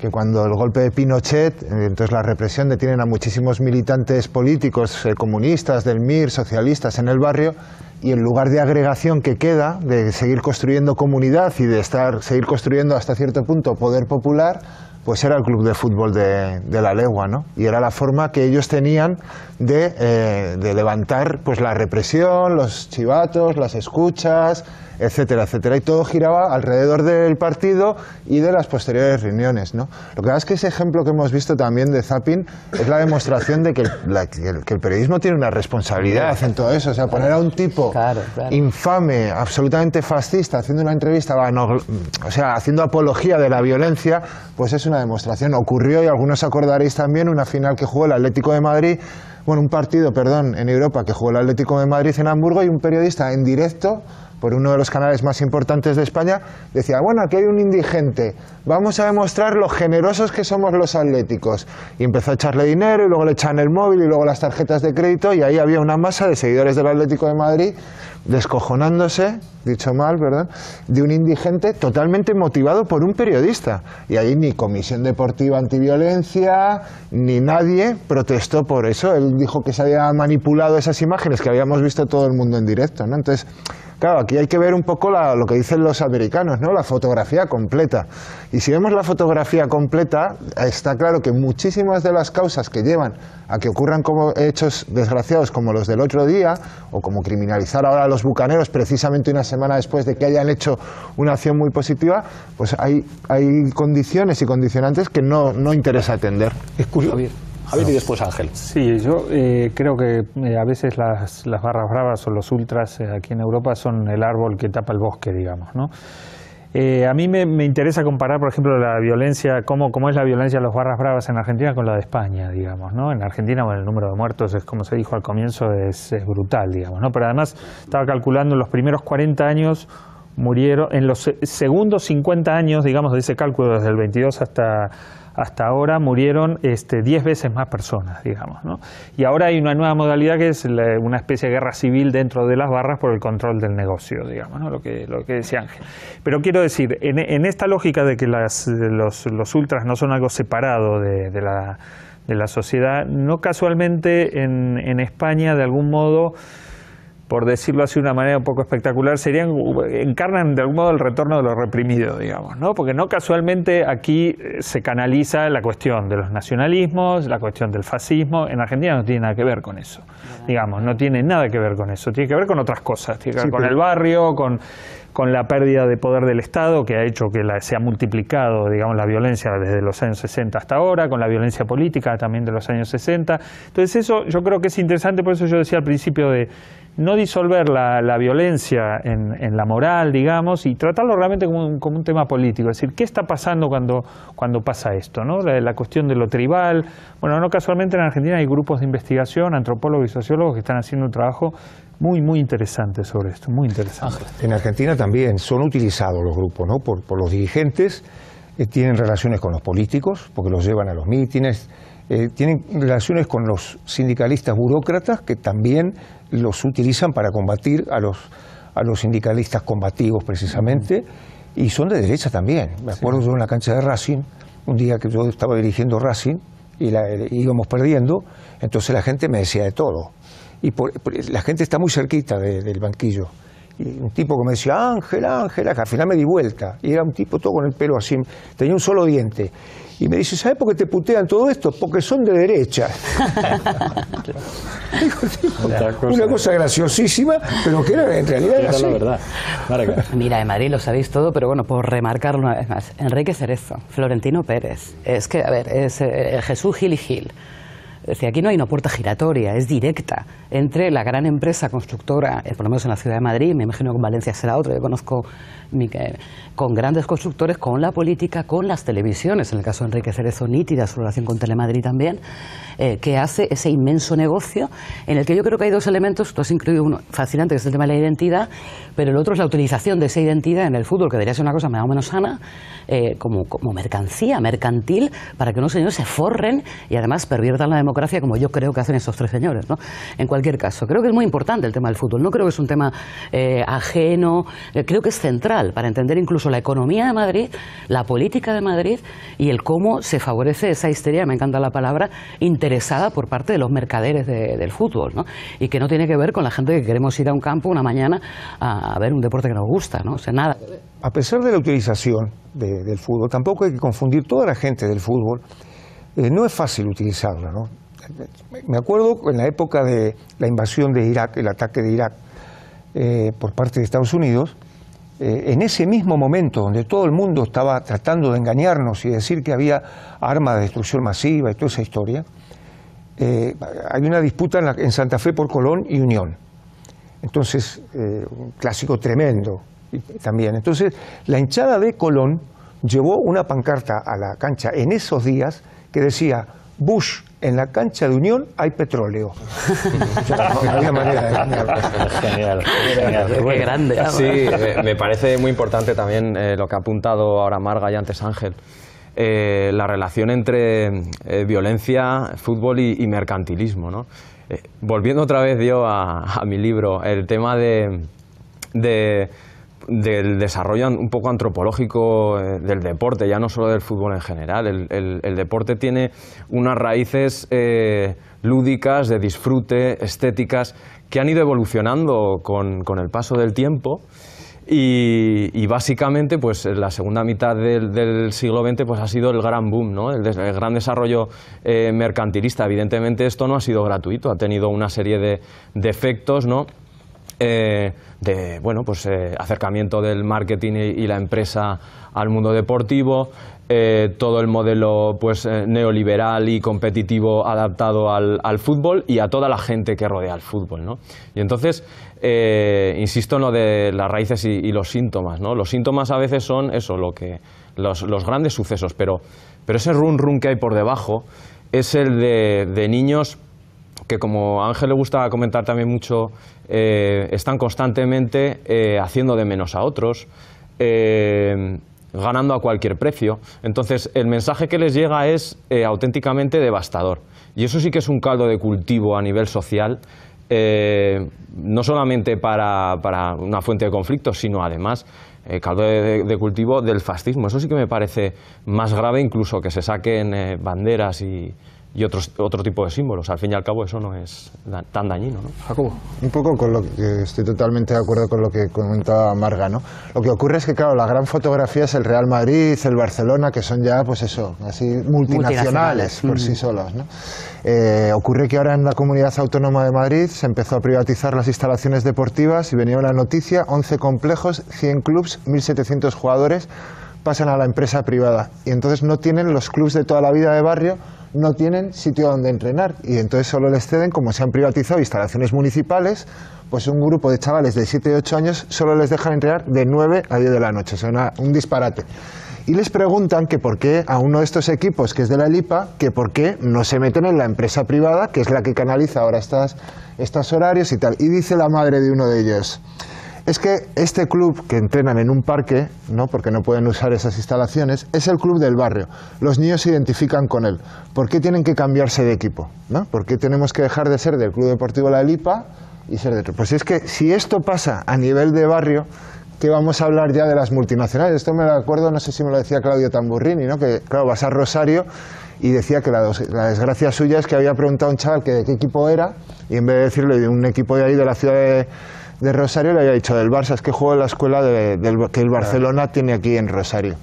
que cuando el golpe de Pinochet, entonces la represión, detienen a muchísimos militantes políticos, comunistas, del MIR, socialistas en el barrio, y en lugar de agregación que queda, de seguir construyendo comunidad y de seguir construyendo hasta cierto punto poder popular, pues era el club de fútbol de La Legua, ¿no? Y era la forma que ellos tenían de levantar pues la represión, los chivatos, las escuchas, etcétera, etcétera. Y todo giraba alrededor del partido y de las posteriores reuniones, ¿no? Lo que pasa es que ese ejemplo que hemos visto también de Zapping es la demostración de que el periodismo tiene una responsabilidad en todo eso. O sea, poner a un tipo infame, absolutamente fascista, haciendo una entrevista, o sea, haciendo apología de la violencia, pues es una demostración. Ocurrió, y algunos acordaréis también, una final que jugó el Atlético de Madrid, bueno, un partido, perdón, en Europa que jugó el Atlético de Madrid en Hamburgo, y un periodista en directo por uno de los canales más importantes de España decía: bueno, aquí hay un indigente, vamos a demostrar lo generosos que somos los atléticos. Y empezó a echarle dinero, y luego le echan el móvil, y luego las tarjetas de crédito, y ahí había una masa de seguidores del Atlético de Madrid descojonándose, dicho mal, perdón, de un indigente totalmente motivado por un periodista. Y ahí ni Comisión Deportiva Antiviolencia, ni nadie protestó por eso. Él dijo que se había manipulado esas imágenes que habíamos visto todo el mundo en directo, ¿no? Entonces, claro, aquí hay que ver un poco lo que dicen los americanos, ¿no? La fotografía completa. Y si vemos la fotografía completa, está claro que muchísimas de las causas que llevan a que ocurran como hechos desgraciados como los del otro día, o como criminalizar ahora a los bucaneros precisamente una semana después de que hayan hecho una acción muy positiva, pues hay condiciones y condicionantes que no interesa atender. Javier, y después Ángel. Sí, yo creo que a veces las barras bravas o los ultras aquí en Europa son el árbol que tapa el bosque, digamos, ¿no? A mí me interesa comparar, por ejemplo, la violencia, cómo es la violencia de los barras bravas en Argentina con la de España, digamos, ¿no? En Argentina, bueno, el número de muertos, es como se dijo al comienzo, es brutal, digamos, ¿no? Pero además, estaba calculando, en los primeros 40 años murieron, en los segundos 50 años, digamos, de ese cálculo, desde el 22 hasta ahora murieron 10 veces más personas, digamos, ¿no? Y ahora hay una nueva modalidad que es una especie de guerra civil dentro de las barras por el control del negocio, digamos, ¿no? Lo que decía Ángel. Pero quiero decir, en esta lógica de que los ultras no son algo separado de la sociedad, no casualmente en España, de algún modo, por decirlo así de una manera un poco espectacular, encarnan de algún modo el retorno de lo reprimido, digamos, ¿no? Porque no casualmente aquí se canaliza la cuestión de los nacionalismos, la cuestión del fascismo. En Argentina no tiene nada que ver con eso, digamos, no tiene nada que ver con eso, tiene que ver con otras cosas, tiene que ver con el barrio, con con la pérdida de poder del Estado, que ha hecho que se ha multiplicado, digamos, la violencia desde los años 60 hasta ahora, con la violencia política también de los años 60. Entonces eso yo creo que es interesante, por eso yo decía al principio de no disolver la violencia en la moral, digamos, y tratarlo realmente como un tema político. Es decir, ¿qué está pasando cuando pasa esto, ¿no? La cuestión de lo tribal. Bueno, no casualmente en Argentina hay grupos de investigación, antropólogos y sociólogos que están haciendo un trabajo muy, muy interesante sobre esto, muy interesante. En Argentina también son utilizados los grupos, ¿no? Por los dirigentes, tienen relaciones con los políticos, porque los llevan a los mítines. Tienen relaciones con los sindicalistas burócratas que también los utilizan para combatir a los sindicalistas combativos precisamente, y son de derecha también. Me acuerdo yo en la cancha de Racing, un día que yo estaba dirigiendo Racing y íbamos perdiendo, entonces la gente me decía de todo. Y la gente está muy cerquita del banquillo. Y un tipo que me decía, Ángela, Ángela, que al final me di vuelta. Y era un tipo todo con el pelo así, tenía un solo diente. Y me dice, ¿sabes por qué te putean todo esto? Porque son de derecha. Una cosa graciosísima, pero que era, en realidad era así. La verdad. Mira, de Madrid lo sabéis todo, pero bueno, por remarcarlo una vez más. Enrique Cerezo, Florentino Pérez. Es que, a ver, es Jesús Gil y Gil. Es decir, aquí no hay una puerta giratoria, es directa entre la gran empresa constructora, por lo menos en la ciudad de Madrid, me imagino que Valencia será otra, yo conozco con grandes constructores, con la política, con las televisiones, en el caso de Enrique Cerezo, nítida su relación con Telemadrid también, que hace ese inmenso negocio en el que yo creo que hay dos elementos, tú has incluido uno fascinante, que es el tema de la identidad, pero el otro es la utilización de esa identidad en el fútbol, que debería ser una cosa más o menos sana, como mercancía, mercantil, para que unos señores se forren y además perviertan la democracia, como yo creo que hacen esos tres señores, ¿no? En cualquier caso, creo que es muy importante el tema del fútbol, no creo que es un tema ajeno, creo que es central para entender incluso la economía de Madrid, la política de Madrid y el cómo se favorece esa histeria, me encanta la palabra, interesada por parte de los mercaderes del fútbol, ¿no? Y que no tiene que ver con la gente que queremos ir a un campo una mañana a ver un deporte que nos gusta, ¿no? O sea, nada. A pesar de la utilización del fútbol, tampoco hay que confundir toda la gente del fútbol, no es fácil utilizarla, ¿no? Me acuerdo en la época de la invasión de Irak, el ataque de Irak por parte de Estados Unidos, en ese mismo momento donde todo el mundo estaba tratando de engañarnos y decir que había armas de destrucción masiva y toda esa historia, hay una disputa en Santa Fe por Colón y Unión. Entonces, un clásico tremendo también. Entonces, la hinchada de Colón llevó una pancarta a la cancha en esos días que decía, Bush, en la cancha de Unión hay petróleo. Genial, genial. Qué grande. Sí, me parece muy importante también lo que ha apuntado ahora Marga y antes Ángel. La relación entre violencia, fútbol y mercantilismo, ¿no? Volviendo otra vez yo a mi libro, el tema del desarrollo un poco antropológico del deporte, ya no solo del fútbol en general. El deporte tiene unas raíces lúdicas, de disfrute, estéticas, que han ido evolucionando con el paso del tiempo y básicamente pues la segunda mitad del siglo XX pues, ha sido el gran boom, ¿no? El gran desarrollo mercantilista. Evidentemente esto no ha sido gratuito, ha tenido una serie de efectos, ¿no? Bueno, pues acercamiento del marketing y la empresa al mundo deportivo, todo el modelo pues neoliberal y competitivo adaptado al fútbol y a toda la gente que rodea el fútbol, ¿no? Y entonces, insisto en lo de las raíces y los síntomas, ¿no? Los síntomas a veces son eso, los grandes sucesos, pero ese run-run que hay por debajo es el de niños que, como a Ángel le gusta comentar también mucho, están constantemente haciendo de menos a otros, ganando a cualquier precio. Entonces, el mensaje que les llega es auténticamente devastador. Y eso sí que es un caldo de cultivo a nivel social, no solamente para una fuente de conflicto, sino además caldo de cultivo del fascismo. Eso sí que me parece más grave, incluso que se saquen banderas y y otro tipo de símbolos. Al fin y al cabo eso no es tan dañino, ¿no? Jacobo. Un poco con lo que estoy totalmente de acuerdo con lo que comentaba Marga, ¿no? Lo que ocurre es que, claro, la gran fotografía es el Real Madrid, el Barcelona, que son ya, pues eso, así multinacionales por sí solos, ¿no? Ocurre que ahora en la Comunidad Autónoma de Madrid se empezó a privatizar las instalaciones deportivas y venía una noticia, 11 complejos, 100 clubs, 1.700 jugadores pasan a la empresa privada y entonces no tienen los clubs de toda la vida de barrio, no tienen sitio donde entrenar y entonces solo les ceden, como se han privatizado instalaciones municipales, pues un grupo de chavales de 7 y 8 años solo les dejan entrenar de 9 a 10 de la noche, o sea, un disparate. Y les preguntan que por qué a uno de estos equipos, que es de la LIPA, que por qué no se meten en la empresa privada, que es la que canaliza ahora estos horarios y tal. Y dice la madre de uno de ellos, es que este club que entrenan en un parque, ¿no? Porque no pueden usar esas instalaciones, es el club del barrio. Los niños se identifican con él. ¿Por qué tienen que cambiarse de equipo? ¿No? ¿Por qué tenemos que dejar de ser del Club Deportivo La LIPA y ser de otro? Pues es que si esto pasa a nivel de barrio, que vamos a hablar ya de las multinacionales. Esto me lo acuerdo, no sé si me lo decía Claudio Tamburrini, ¿no? Que, claro, vas a Rosario y decía que la desgracia suya es que había preguntado a un chaval que de qué equipo era y en vez de decirle de un equipo de ahí, de la ciudad de Rosario, le había dicho del Barça, es que juego en la escuela que el Barcelona tiene aquí en Rosario.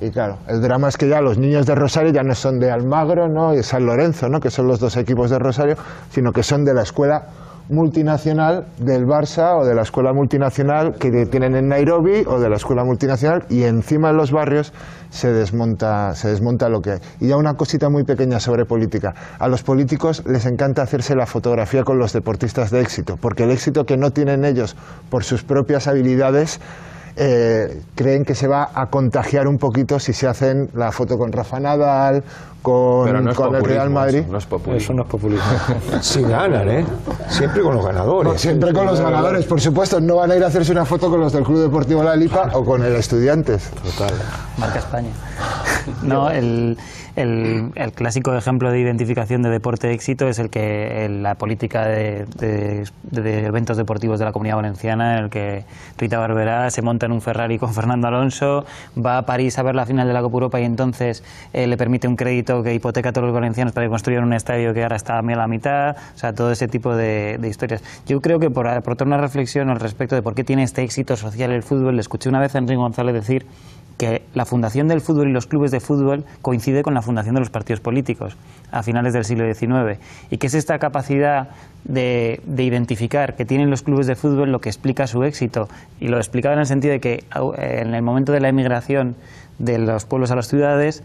Y claro, el drama es que ya los niños de Rosario ya no son de Almagro, ¿no? Y San Lorenzo, ¿no? Que son los dos equipos de Rosario, sino que son de la escuela multinacional del Barça o de la escuela multinacional que tienen en Nairobi o de la escuela multinacional, y encima en los barrios se desmonta lo que hay. Y ya una cosita muy pequeña sobre política. A los políticos les encanta hacerse la fotografía con los deportistas de éxito, porque el éxito que no tienen ellos por sus propias habilidades, creen que se va a contagiar un poquito si se hacen la foto con Rafa Nadal, con el Real Madrid. Eso no es populismo. Si ganan, ¿eh? Siempre con los ganadores. No, siempre con los ganadores, por supuesto. No van a ir a hacerse una foto con los del Club Deportivo La Lipa o con el Estudiantes. Total. Marca España. No, el clásico ejemplo de identificación de deporte de éxito es el que la política de eventos deportivos de la Comunidad Valenciana, en el que Rita Barberá se monta en un Ferrari con Fernando Alonso, va a París a ver la final de la Copa Europa y entonces le permite un crédito que hipoteca a todos los valencianos para que construyan un estadio que ahora está a la mitad, o sea, todo ese tipo de historias. Yo creo que por aportar una reflexión al respecto de por qué tiene este éxito social el fútbol, le escuché una vez a Enrique González decir que la fundación del fútbol y los clubes de fútbol coincide con la fundación de los partidos políticos a finales del siglo XIX, y que es esta capacidad de identificar que tienen los clubes de fútbol lo que explica su éxito, y lo explicaba en el sentido de que en el momento de la emigración de los pueblos a las ciudades,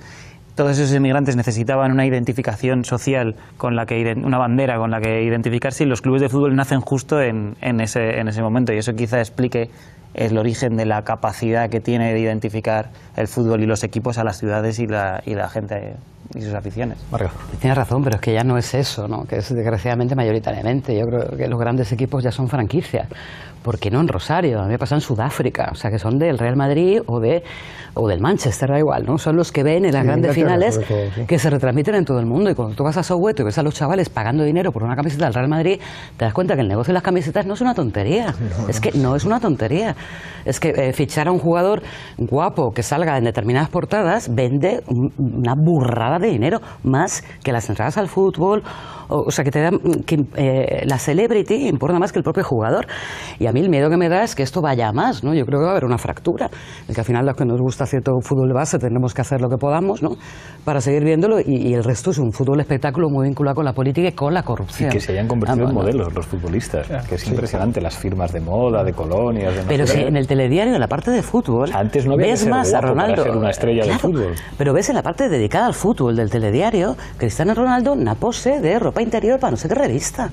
todos esos emigrantes necesitaban una identificación social, con la que una bandera con la que identificarse, y los clubes de fútbol nacen justo en ese momento, y eso quizá explique el origen de la capacidad que tiene de identificar el fútbol y los equipos a las ciudades y la gente y sus aficiones. Marga. Tienes razón, pero es que ya no es eso, ¿no? Que es desgraciadamente mayoritariamente. Yo creo que los grandes equipos ya son franquicias. ¿Por qué no en Rosario? A mí me pasa en Sudáfrica, o sea, que son del Real Madrid o del Manchester, da igual, ¿no? Son los que ven en las grandes finales que se retransmiten en todo el mundo, y cuando tú vas a Soweto y ves a los chavales pagando dinero por una camiseta del Real Madrid, te das cuenta que el negocio de las camisetas no es una tontería, es que no es una tontería. Es que fichar a un jugador guapo que salga en determinadas portadas vende una burrada de dinero, más que las entradas al fútbol, o sea que te dan la celebrity importa más que el propio jugador. Y a mí el miedo que me da es que esto vaya a más, ¿no? Yo creo que va a haber una fractura, que al final los que nos gusta cierto fútbol base tenemos que hacer lo que podamos, ¿no? Para seguir viéndolo, y el resto es un fútbol espectáculo muy vinculado con la política y con la corrupción. Y que se hayan convertido en modelos los futbolistas, que es impresionante, las firmas de moda, de colonias, de pero si en el telediario, en la parte de fútbol, antes no ves más a Ronaldo, ser una estrella de fútbol. Pero ves en la parte dedicada al fútbol del telediario, Cristiano Ronaldo, una pose de ropa interior para no sé qué revista.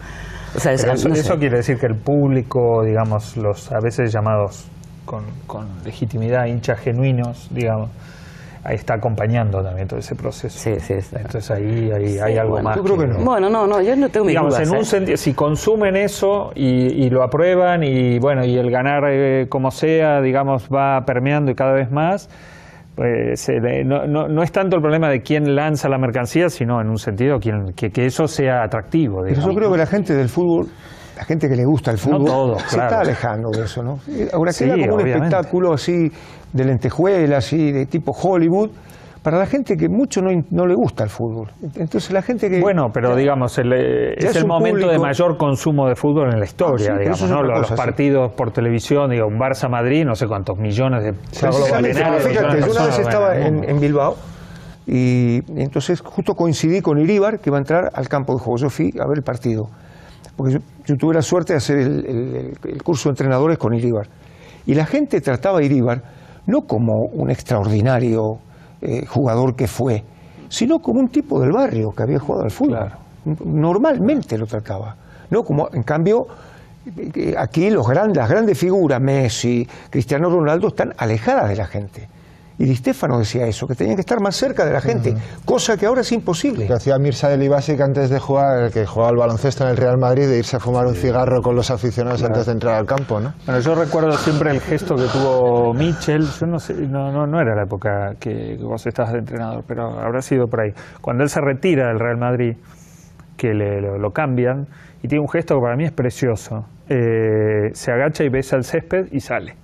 O sea, eso quiere decir que el público, digamos, los a veces llamados con legitimidad hinchas genuinos, digamos, ahí está acompañando también todo ese proceso. Sí, sí, está. Entonces ahí sí, hay algo más. Yo creo que no. Bueno, no, yo no tengo mi duda. Digamos, en un sentido, si consumen eso y lo aprueban, y bueno, y el ganar como sea, digamos, va permeando y cada vez más. Pues no es tanto el problema de quién lanza la mercancía, sino en un sentido que eso sea atractivo. Pero yo creo que la gente del fútbol, la gente que le gusta el fútbol, no todos, se está alejando de eso, ¿no? Ahora queda como un espectáculo así de lentejuelas, así de tipo Hollywood, para la gente que mucho no le gusta el fútbol. Entonces la gente que... Bueno, pero ya, digamos, es el momento público de mayor consumo de fútbol en la historia, sí, digamos, ¿no? Cosa, los partidos por televisión, digo, un Barça-Madrid, no sé cuántos millones de... Fíjate, yo una vez estaba en Bilbao, y entonces justo coincidí con Iríbar, que iba a entrar al campo de juego. Yo fui a ver el partido, porque yo tuve la suerte de hacer el curso de entrenadores con Iríbar. Y la gente trataba a Iríbar no como un extraordinario jugador que fue, sino como un tipo del barrio que había jugado al fútbol. Claro. Normalmente lo trataba. No como, en cambio, aquí las grandes figuras, Messi, Cristiano Ronaldo, están alejadas de la gente. Y Di Stéfano decía eso, que tenían que estar más cerca de la gente, cosa que ahora es imposible. Que hacía Mirza del Ibasic antes de jugar, que jugaba al baloncesto en el Real Madrid, de irse a fumar un cigarro con los aficionados antes de entrar al campo, ¿no? Bueno, yo recuerdo siempre el gesto que tuvo Mitchell, yo no sé, no era la época que vos estabas de entrenador, pero habrá sido por ahí. Cuando él se retira del Real Madrid, que lo cambian, y tiene un gesto que para mí es precioso. Se agacha y besa el césped y sale.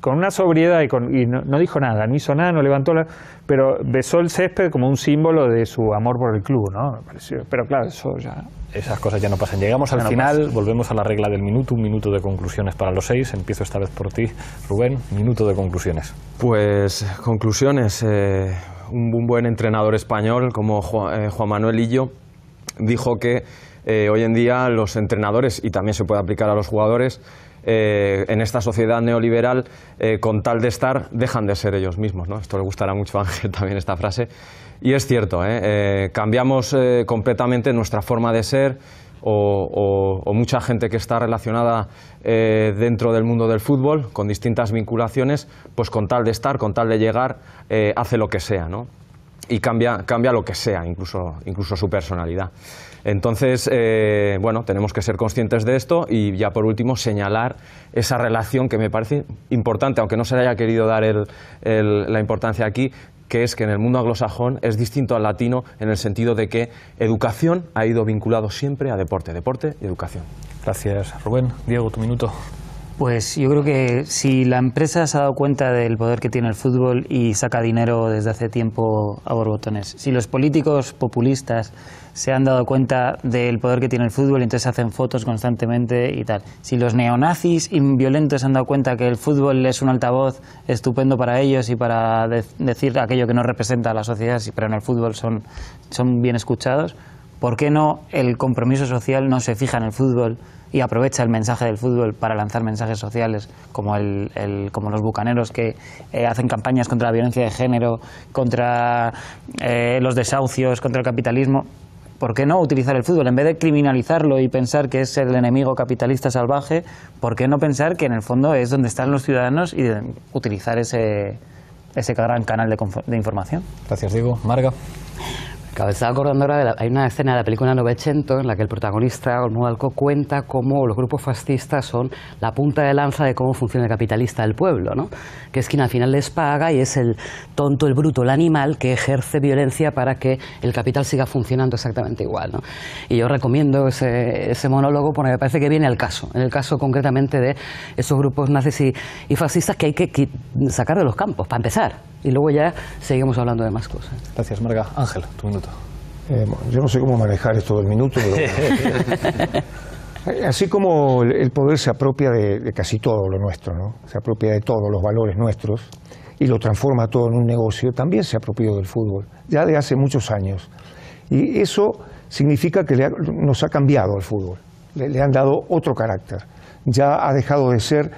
Con una sobriedad y no dijo nada, no hizo nada, no levantó la... Pero besó el césped como un símbolo de su amor por el club, ¿no? Me pareció. Pero claro, eso ya... Esas cosas ya no pasan. Llegamos al final, volvemos a la regla del minuto, un minuto de conclusiones para los seis. Empiezo esta vez por ti, Rubén. Minuto de conclusiones. Pues, conclusiones. Un buen entrenador español como Juan Manuel Hillo dijo que hoy en día los entrenadores, y también se puede aplicar a los jugadores, en esta sociedad neoliberal, con tal de estar, dejan de ser ellos mismos, ¿no? Esto le gustará mucho a Ángel también, esta frase. Y es cierto, cambiamos completamente nuestra forma de ser, o mucha gente que está relacionada dentro del mundo del fútbol, con distintas vinculaciones, pues con tal de estar, con tal de llegar, hace lo que sea, ¿no? Y cambia lo que sea, incluso su personalidad. Entonces, bueno, tenemos que ser conscientes de esto y ya por último señalar esa relación que me parece importante, aunque no se le haya querido dar la importancia aquí, que es que en el mundo anglosajón es distinto al latino en el sentido de que educación ha ido vinculado siempre a deporte, deporte y educación. Gracias, Rubén. Diego, tu minuto. Pues yo creo que si la empresa se ha dado cuenta del poder que tiene el fútbol y saca dinero desde hace tiempo a borbotones, si los políticos populistas se han dado cuenta del poder que tiene el fútbol y entonces hacen fotos constantemente y tal, si los neonazis y violentos se han dado cuenta que el fútbol es un altavoz estupendo para ellos y para decir aquello que no representa a la sociedad, pero en el fútbol son bien escuchados, ¿por qué no el compromiso social no se fija en el fútbol y aprovecha el mensaje del fútbol para lanzar mensajes sociales como como los bucaneros que hacen campañas contra la violencia de género, contra los desahucios, contra el capitalismo? ¿Por qué no utilizar el fútbol? En vez de criminalizarlo y pensar que es el enemigo capitalista salvaje, ¿por qué no pensar que en el fondo es donde están los ciudadanos y utilizar ese gran canal de información? Gracias, Diego. Marga. Me estaba acordando ahora, hay una escena de la película Novecento en la que el protagonista, Olmo Alco, cuenta cómo los grupos fascistas son la punta de lanza de cómo funciona el capitalista del pueblo, ¿no? Que es quien al final les paga y es el tonto, el bruto, el animal que ejerce violencia para que el capital siga funcionando exactamente igual, ¿no? Y yo recomiendo ese monólogo porque me parece que viene al caso, en el caso concretamente de esos grupos nazis y fascistas que hay que sacar de los campos, para empezar. Y luego ya seguimos hablando de más cosas. Gracias, Marga. Ángel, tu minuto. Yo no sé cómo manejar esto del minuto, pero... Así como el poder se apropia de casi todo lo nuestro, ¿no? Se apropia de todos los valores nuestros y lo transforma todo en un negocio, también se apropió del fútbol, ya de hace muchos años. Y eso significa que nos ha cambiado el fútbol, le han dado otro carácter. Ya ha dejado de ser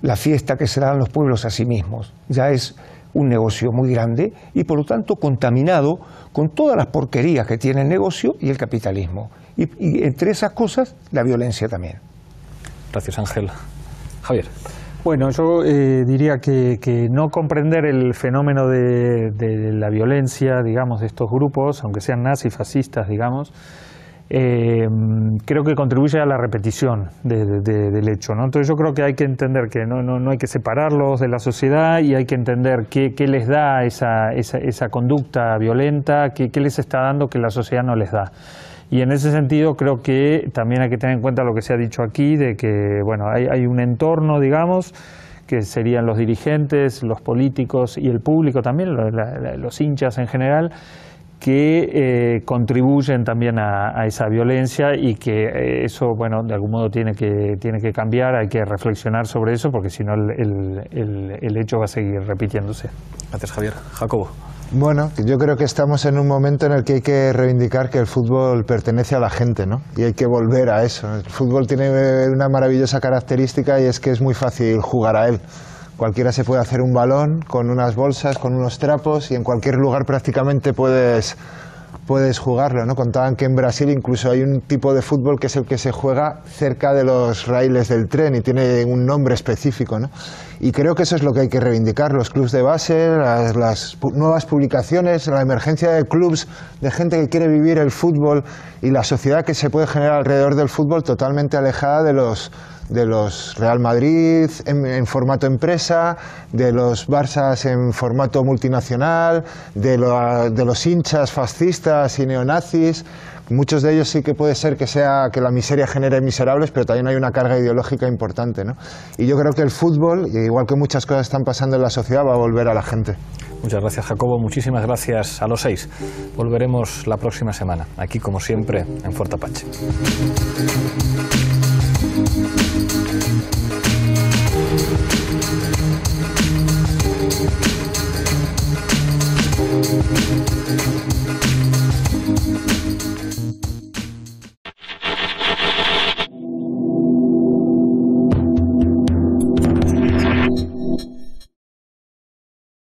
la fiesta que se dan los pueblos a sí mismos, ya es un negocio muy grande y por lo tanto contaminado con todas las porquerías que tiene el negocio y el capitalismo. Y entre esas cosas, la violencia también. Gracias, Ángel. Javier. Bueno, yo diría que no comprender el fenómeno de la violencia, digamos, de estos grupos, aunque sean nazis, fascistas, digamos, creo que contribuye a la repetición del hecho, ¿no? Entonces yo creo que hay que entender que no hay que separarlos de la sociedad y hay que entender qué les da esa conducta violenta, qué les está dando que la sociedad no les da. Y en ese sentido creo que también hay que tener en cuenta lo que se ha dicho aquí, de que bueno, hay un entorno, digamos, que serían los dirigentes, los políticos y el público también, los hinchas en general, que contribuyen también a esa violencia, y que eso, bueno, de algún modo tiene que cambiar. Hay que reflexionar sobre eso, porque si no el hecho va a seguir repitiéndose. Gracias, Javier. Jacobo. Bueno, yo creo que estamos en un momento en el que hay que reivindicar que el fútbol pertenece a la gente, ¿no? Y hay que volver a eso. El fútbol tiene una maravillosa característica, y es que es muy fácil jugar a él. Cualquiera se puede hacer un balón con unas bolsas, con unos trapos, y en cualquier lugar prácticamente puedes jugarlo, ¿no? Contaban que en Brasil incluso hay un tipo de fútbol que es el que se juega cerca de los raíles del tren, y tiene un nombre específico, ¿no? Y creo que eso es lo que hay que reivindicar, los clubs de base, las nuevas publicaciones, la emergencia de clubs, de gente que quiere vivir el fútbol, y la sociedad que se puede generar alrededor del fútbol totalmente alejada de los Real Madrid en formato empresa, de los Barças en formato multinacional, de los hinchas fascistas y neonazis. Muchos de ellos sí que puede ser que la miseria genere miserables, pero también hay una carga ideológica importante, ¿no? Y yo creo que el fútbol, igual que muchas cosas están pasando en la sociedad, va a volver a la gente. Muchas gracias, Jacobo. Muchísimas gracias a los seis. Volveremos la próxima semana, aquí como siempre en Fort Apache.